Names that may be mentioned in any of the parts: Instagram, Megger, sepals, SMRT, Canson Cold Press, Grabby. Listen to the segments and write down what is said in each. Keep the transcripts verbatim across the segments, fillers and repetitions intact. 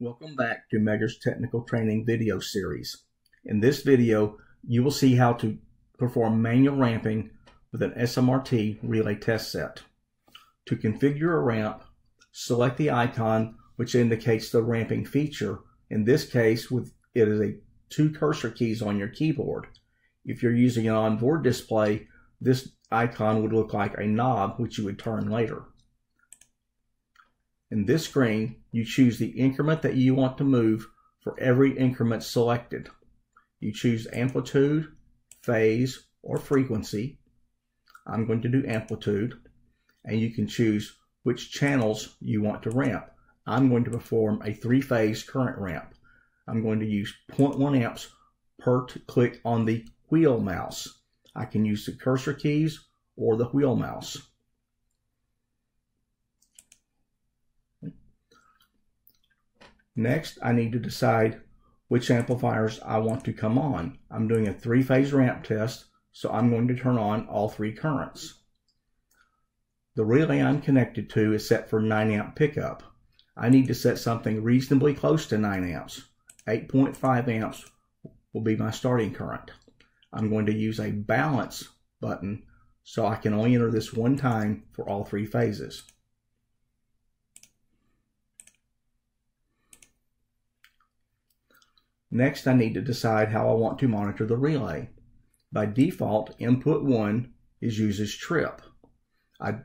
Welcome back to Megger's Technical Training video series. In this video, you will see how to perform manual ramping with an S M R T relay test set. To configure a ramp, select the icon which indicates the ramping feature. In this case, with it is a two cursor keys on your keyboard. If you're using an onboard display, this icon would look like a knob which you would turn later. In this screen, you choose the increment that you want to move for every increment selected. You choose amplitude, phase, or frequency. I'm going to do amplitude, and you can choose which channels you want to ramp. I'm going to perform a three-phase current ramp. I'm going to use zero point one amps per click on the wheel mouse. I can use the cursor keys or the wheel mouse. Next, I need to decide which amplifiers I want to come on. I'm doing a three-phase ramp test, so I'm going to turn on all three currents. The relay I'm connected to is set for nine amp pickup. I need to set something reasonably close to nine amps. eight point five amps will be my starting current. I'm going to use a balance button, so I can only enter this one time for all three phases. Next, I need to decide how I want to monitor the relay. By default, input one is used as trip. I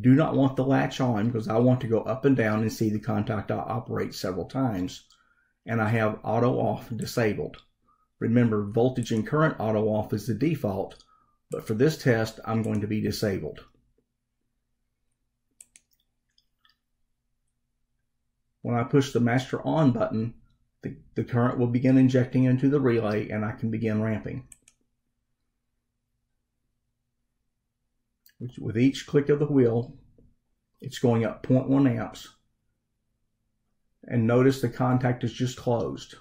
do not want the latch on because I want to go up and down and see the contact I operate several times. And I have auto off disabled. Remember, voltage and current auto off is the default, but for this test, I'm going to be disabled. When I push the master on button, The, the current will begin injecting into the relay and I can begin ramping. With each click of the wheel, it's going up zero point one amps. And notice the contact is just closed.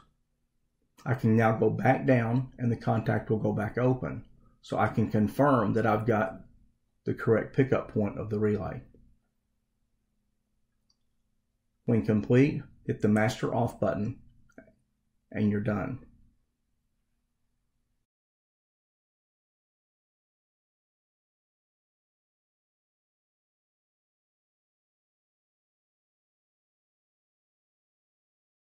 I can now go back down and the contact will go back open. So I can confirm that I've got the correct pickup point of the relay. When complete, hit the master off button and you're done.